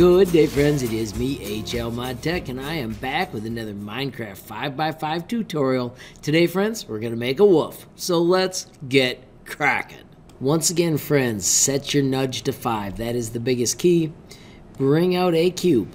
Good day, friends. It is me, HL ModTech, and I am back with another Minecraft 5x5 tutorial. Today, friends, we're going to make a wolf. So let's get cracking. Once again, friends, set your nudge to 5. That is the biggest key. Bring out a cube.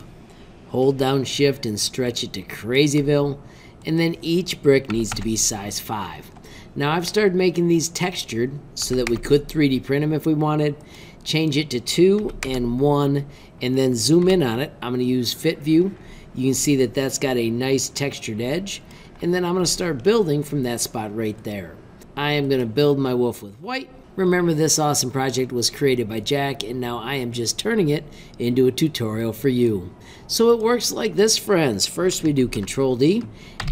Hold down shift and stretch it to Crazyville. And then each brick needs to be size 5. Now, I've started making these textured so that we could 3D print them if we wanted. Change it to 2 and 1, and then zoom in on it. I'm going to use fit view. You can see that that's got a nice textured edge, and then I'm going to start building from that spot right there. I am going to build my wolf with white. Remember, this awesome project was created by Jack, and now I am just turning it into a tutorial for you. So it works like this, friends. First we do Control D,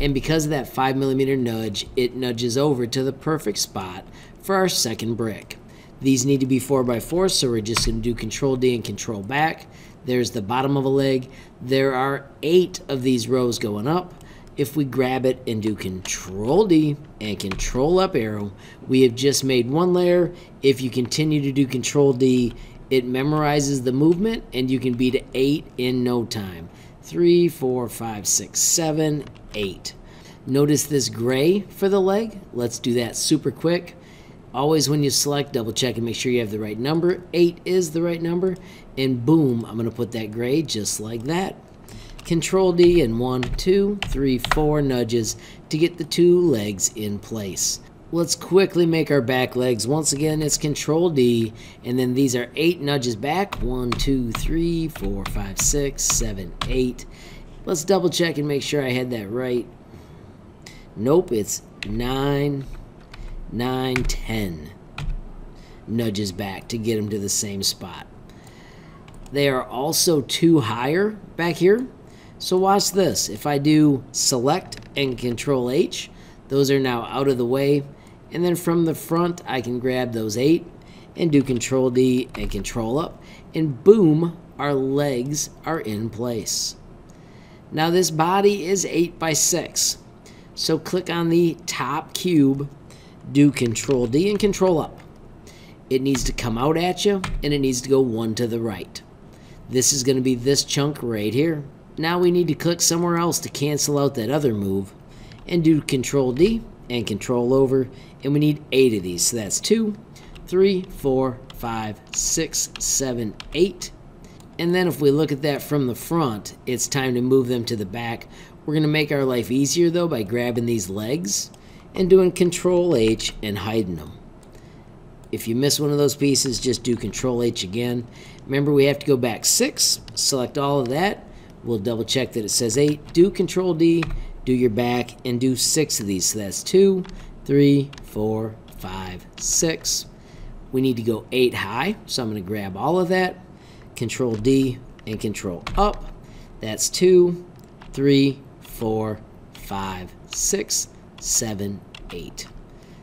and because of that 5mm nudge, it nudges over to the perfect spot for our second brick. These need to be 4x4, so we're just going to do Control D and Control back. There's the bottom of a leg. There are 8 of these rows going up. If we grab it and do Control D and Control up arrow, we have just made one layer. If you continue to do Control D, it memorizes the movement, and you can be to 8 in no time. 3, 4, 5, 6, 7, 8. Notice this gray for the leg. Let's do that super quick. Always when you select, double check and make sure you have the right number. 8 is the right number, and boom, I'm going to put that gray just like that. Control D and 1, 2, 3, 4 nudges to get the 2 legs in place. Let's quickly make our back legs. Once again, it's Control D, and then these are 8 nudges back. 1, 2, 3, 4, 5, 6, 7, 8. Let's double check and make sure I had that right. Nope, it's 9, 9, 10 nudges back to get them to the same spot. They are also 2 higher back here. So watch this. If I do select and Control H, those are now out of the way. And then from the front, I can grab those 8 and do Control D and Control up. And boom, our legs are in place. Now this body is 8x6. So click on the top cube. Do Control D and Control up. It needs to come out at you, and it needs to go 1 to the right. This is going to be this chunk right here. Now we need to click somewhere else to cancel out that other move, and do Control D and Control over, and we need 8 of these. So that's 2, 3, 4, 5, 6, 7, 8. And then if we look at that from the front, it's time to move them to the back. We're going to make our life easier though by grabbing these legs and doing Control H and hiding them. If you miss one of those pieces, just do Control H again. Remember, we have to go back 6, select all of that. We'll double check that it says 8, do Control D, do your back, and do 6 of these. So that's 2, 3, 4, 5, 6. We need to go 8 high, so I'm gonna grab all of that, Control D and Control up. That's 2, 3, 4, 5, 6, 7, 8.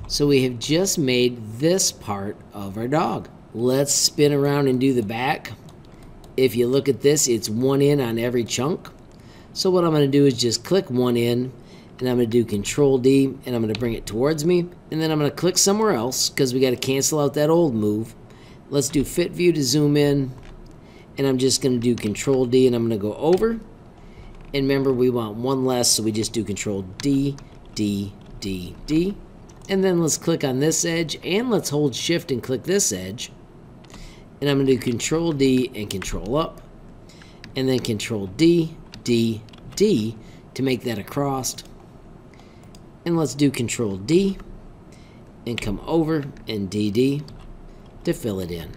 So we have just made this part of our dog. Let's spin around and do the back. If you look at this, it's 1 in on every chunk. So what I'm going to do is just click 1 in, and I'm going to do Control D, and I'm going to bring it towards me, and then I'm going to click somewhere else because we got to cancel out that old move. Let's do fit view to zoom in, and I'm just going to do Control D, and I'm going to go over, and remember, we want 1 less, so we just do Control D, D, D, D. And then let's click on this edge, and let's hold shift and click this edge, and I'm going to do Control D and Control up, and then Control D, D, D to make that across. And let's do Control D and come over and DD to fill it in.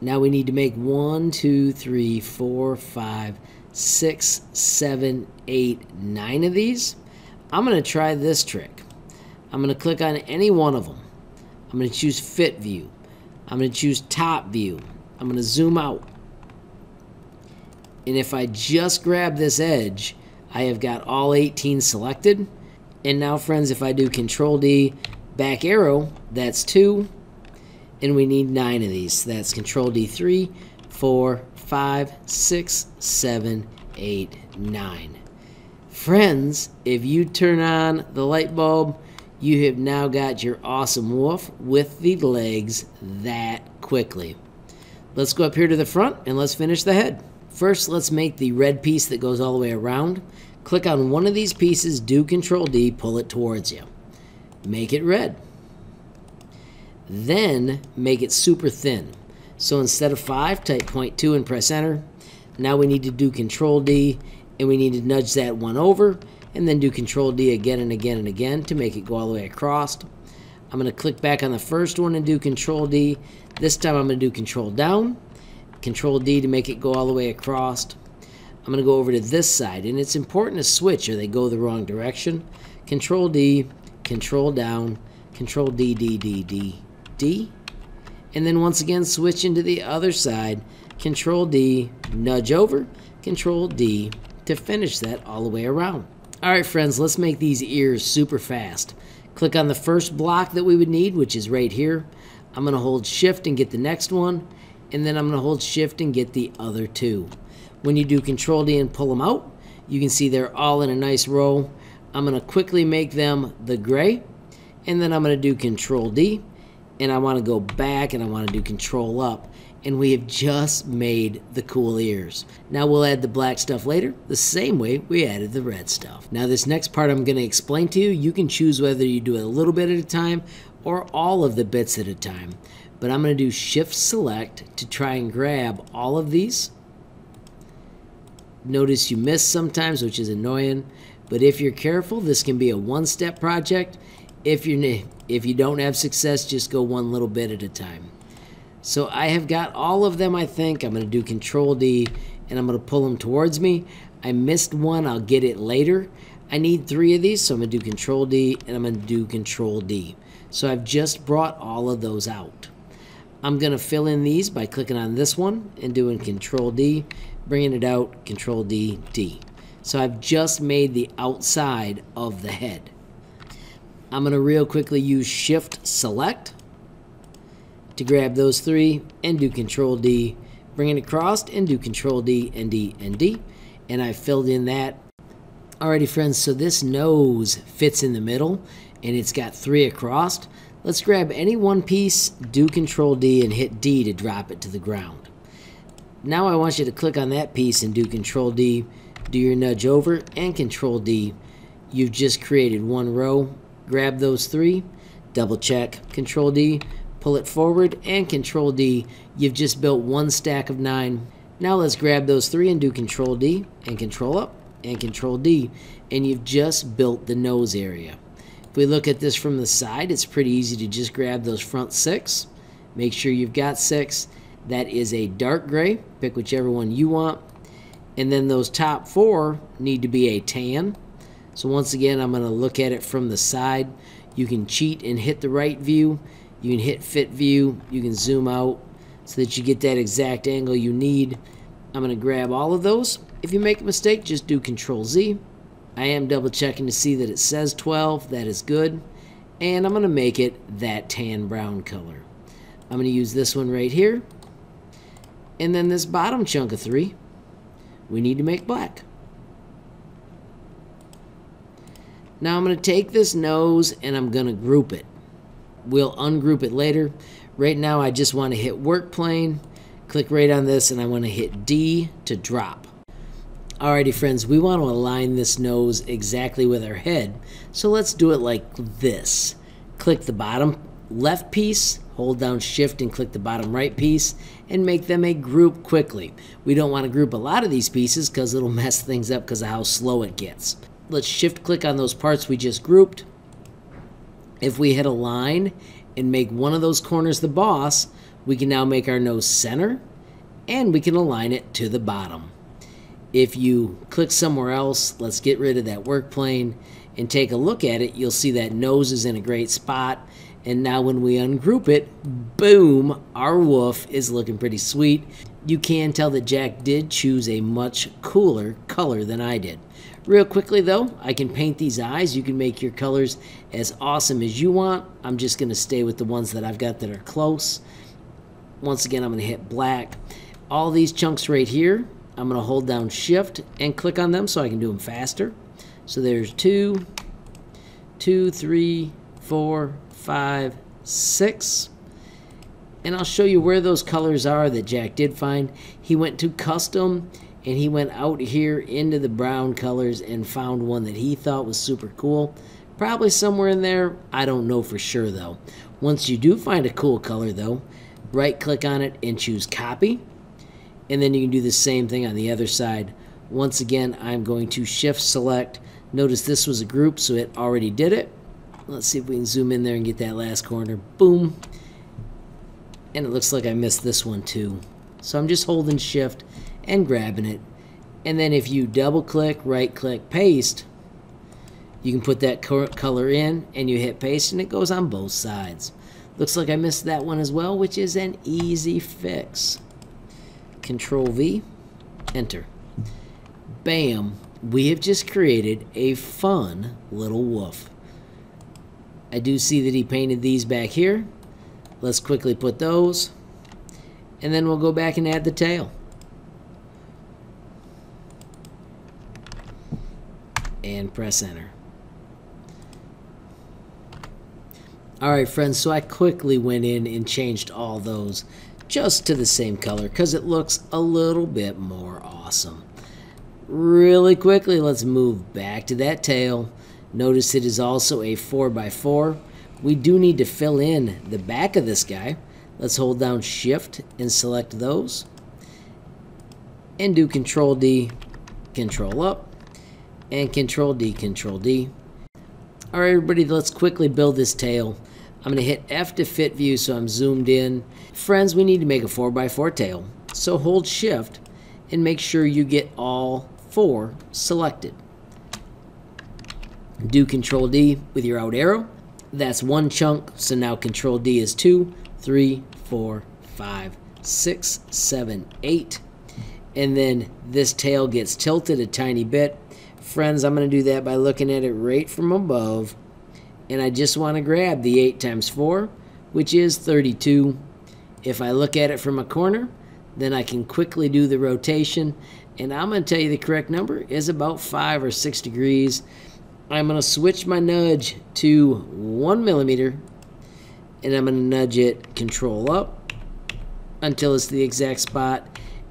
Now we need to make 1, 2, 3, 4, 5, 6, 7, 8, 9 of these. I'm going to try this trick. I'm going to click on any one of them. I'm going to choose fit view. I'm going to choose top view. I'm going to zoom out. And if I just grab this edge, I have got all 18 selected. And now, friends, if I do Control D, back arrow, that's 2. And we need 9 of these. So that's Control D, 3, 4, 5, 6, 7, 8, 9. Friends, if you turn on the light bulb, you have now got your awesome wolf with the legs that quickly. Let's go up here to the front and let's finish the head. First, let's make the red piece that goes all the way around. Click on one of these pieces, do Control D, pull it towards you. Make it red. Then make it super thin. So instead of 5, type 0.2 and press enter. Now we need to do Control D, and we need to nudge that one over, and then do Control D again and again and again to make it go all the way across. I'm going to click back on the first one and do Control D. This time I'm going to do Control down, Control D to make it go all the way across. I'm going to go over to this side, and it's important to switch or they go the wrong direction. Control D, Control down, Control D, D, D, D, D. And then once again switch into the other side, Control D, nudge over, Control D to finish that all the way around. Alright friends, let's make these ears super fast. Click on the first block that we would need, which is right here. I'm going to hold shift and get the next one, and then I'm going to hold shift and get the other two. When you do Control D and pull them out, you can see they're all in a nice row. I'm going to quickly make them the gray, and then I'm going to do Control D, and I want to go back and I want to do Control up, and we have just made the cool ears. Now we'll add the black stuff later, the same way we added the red stuff. Now this next part I'm going to explain to you. You can choose whether you do it a little bit at a time or all of the bits at a time. But I'm going to do Shift Select to try and grab all of these. Notice you miss sometimes, which is annoying. But if you're careful, this can be a one-step project. If you don't have success, just go one little bit at a time. So I have got all of them, I think. I'm going to do Control D, and I'm going to pull them towards me. I missed one. I'll get it later. I need 3 of these, so I'm going to do Control D, and I'm going to do Control D. So I've just brought all of those out. I'm going to fill in these by clicking on this one and doing Control D, bringing it out, Control D, D. So I've just made the outside of the head. I'm going to real quickly use Shift Select to grab those 3 and do Control D, bring it across and do Control D and D and D, and I filled in that. Alrighty friends, so this nose fits in the middle and it's got 3 across. Let's grab any one piece, do Control D and hit D to drop it to the ground. Now I want you to click on that piece and do Control D, do your nudge over and Control D. You've just created one row. Grab those 3, double check, Control D, pull it forward, and Control D. You've just built one stack of 9. Now let's grab those 3 and do Control D, and Control up, and Control D, and you've just built the nose area. If we look at this from the side, it's pretty easy to just grab those front 6. Make sure you've got 6. That is a dark gray. Pick whichever one you want. And then those top 4 need to be a tan. So once again, I'm going to look at it from the side. You can cheat and hit the right view. You can hit fit view, you can zoom out so that you get that exact angle you need. I'm going to grab all of those. If you make a mistake, just do Control Z. I am double checking to see that it says 12, that is good. And I'm going to make it that tan brown color. I'm going to use this one right here. And then this bottom chunk of 3, we need to make black. Now I'm going to take this nose and I'm going to group it. We'll ungroup it later. Right now I just want to hit work plane, click right on this, and I want to hit D to drop. Alrighty friends, we want to align this nose exactly with our head, so let's do it like this. Click the bottom left piece, hold down shift and click the bottom right piece, and make them a group quickly. We don't want to group a lot of these pieces because it'll mess things up because of how slow it gets. Let's shift click on those parts we just grouped. If we hit align and make one of those corners the boss, we can now make our nose center and we can align it to the bottom. If you click somewhere else, let's get rid of that work plane and take a look at it. You'll see that nose is in a great spot. And now when we ungroup it, boom, our woof is looking pretty sweet. You can tell that Jack did choose a much cooler color than I did. Real quickly though, I can paint these eyes. You can make your colors as awesome as you want. I'm just going to stay with the ones that I've got that are close. Once again, I'm going to hit black. All these chunks right here, I'm going to hold down shift and click on them so I can do them faster. So there's 2, 2, 3, 4, 5, 6. And I'll show you where those colors are that Jack did find. He went to custom and he went out here into the brown colors and found one that he thought was super cool. Probably somewhere in there, I don't know for sure though. Once you do find a cool color though, right click on it and choose copy, and then you can do the same thing on the other side. Once again, I'm going to shift select. Notice this was a group, so it already did it. Let's see if we can zoom in there and get that last corner. Boom. And it looks like I missed this one too. So I'm just holding shift and grabbing it. And then if you double click, right click, paste, you can put that color in and you hit paste and it goes on both sides. Looks like I missed that one as well, which is an easy fix. Control V, enter. Bam, we have just created a fun little wolf. I do see that he painted these back here. Let's quickly put those, and then we'll go back and add the tail. And press enter. Alright friends, so I quickly went in and changed all those just to the same color because it looks a little bit more awesome. Really quickly, let's move back to that tail. Notice it is also a 4x4. We do need to fill in the back of this guy. Let's hold down shift and select those and do control D, control up, and control D, control D. All right everybody, let's quickly build this tail. I'm gonna hit F to fit view so I'm zoomed in. Friends, we need to make a 4x4 tail. So hold shift and make sure you get all four selected. Do control D with your out arrow. That's one chunk, so now control D is 2, 3, 4, 5, 6, 7, 8. And then this tail gets tilted a tiny bit. Friends, I'm going to do that by looking at it right from above. And I just want to grab the 8 times 4, which is 32. If I look at it from a corner, then I can quickly do the rotation. And I'm going to tell you the correct number is about 5 or 6 degrees. I'm going to switch my nudge to 1 millimeter, and I'm going to nudge it control up until it's the exact spot,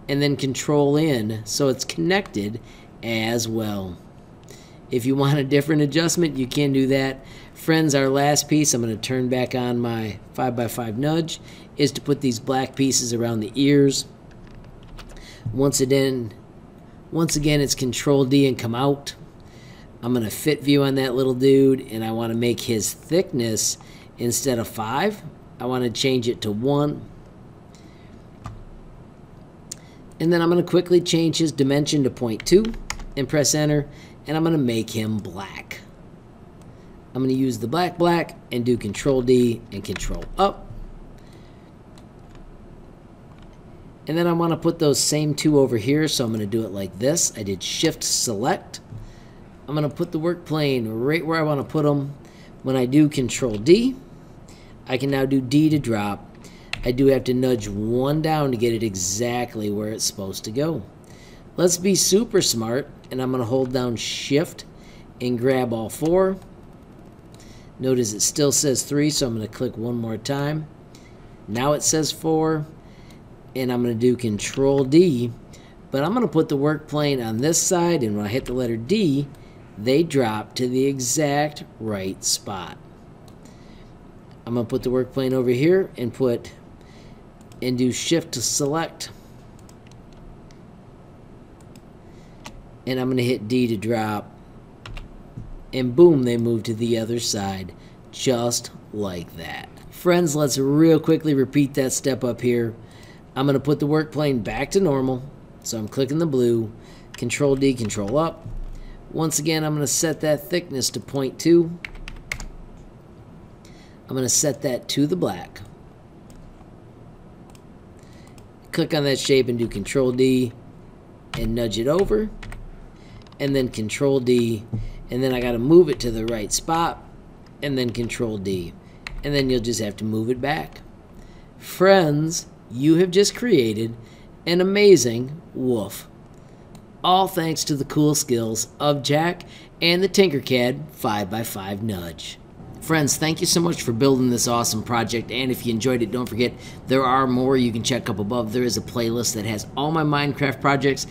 and then control in so it's connected as well. If you want a different adjustment, you can do that. Friends, our last piece, I'm going to turn back on my 5x5 nudge, is to put these black pieces around the ears. Once again, it's control D and come out. I'm going to fit view on that little dude, and I want to make his thickness, instead of 5, I want to change it to 1. And then I'm going to quickly change his dimension to 0.2 and press enter, and I'm going to make him black. I'm going to use the black and do control D and control up. And then I want to put those same two over here, so I'm going to do it like this. I did shift select. I'm going to put the work plane right where I want to put them. When I do control D, I can now do D to drop. I do have to nudge one down to get it exactly where it's supposed to go. Let's be super smart, and I'm going to hold down shift and grab all 4. Notice it still says 3, so I'm going to click one more time. Now it says 4, and I'm going to do control D, but I'm going to put the work plane on this side, and when I hit the letter D, they drop to the exact right spot. I'm going to put the work plane over here and do shift to select. And I'm going to hit D to drop. And boom, they move to the other side just like that. Friends, let's real quickly repeat that step up here. I'm going to put the work plane back to normal. So I'm clicking the blue, control D, control up. Once again, I'm going to set that thickness to 0.2. I'm going to set that to the black. Click on that shape and do control D and nudge it over. And then control D. And then I got to move it to the right spot. And then control D. And then you'll just have to move it back. Friends, you have just created an amazing wolf. All thanks to the cool skills of Jack and the Tinkercad 5x5 nudge. Friends, thank you so much for building this awesome project, and if you enjoyed it, don't forget there are more you can check up above. There is a playlist that has all my Minecraft projects,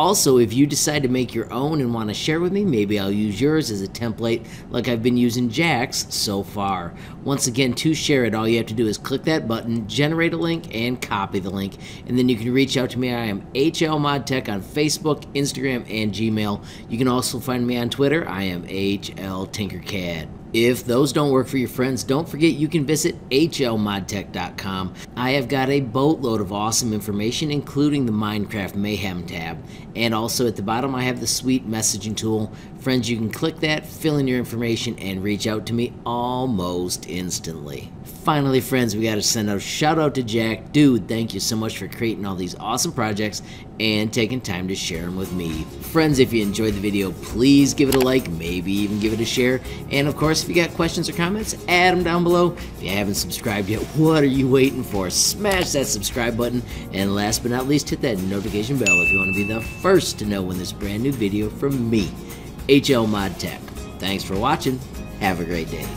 Also, if you decide to make your own and want to share with me, maybe I'll use yours as a template like I've been using Jack's so far. Once again, to share it, all you have to do is click that button, generate a link, and copy the link. And then you can reach out to me. I am HL ModTech on Facebook, Instagram, and Gmail. You can also find me on Twitter. I am HL Tinkercad. If those don't work for your friends, don't forget you can visit hlmodtech.com. I have got a boatload of awesome information, including the Minecraft Mayhem tab. And also at the bottom, I have the sweet messaging tool. Friends, you can click that, fill in your information, and reach out to me almost instantly. Finally, friends, we got to send out a shout out to Jack. Dude, thank you so much for creating all these awesome projects and taking time to share them with me. Friends, if you enjoyed the video, please give it a like, maybe even give it a share. And of course, if you got questions or comments, add them down below. If you haven't subscribed yet, what are you waiting for? Smash that subscribe button. And last but not least, hit that notification bell if you want to be the first to know when there's a brand new video from me, HL ModTech. Thanks for watching. Have a great day.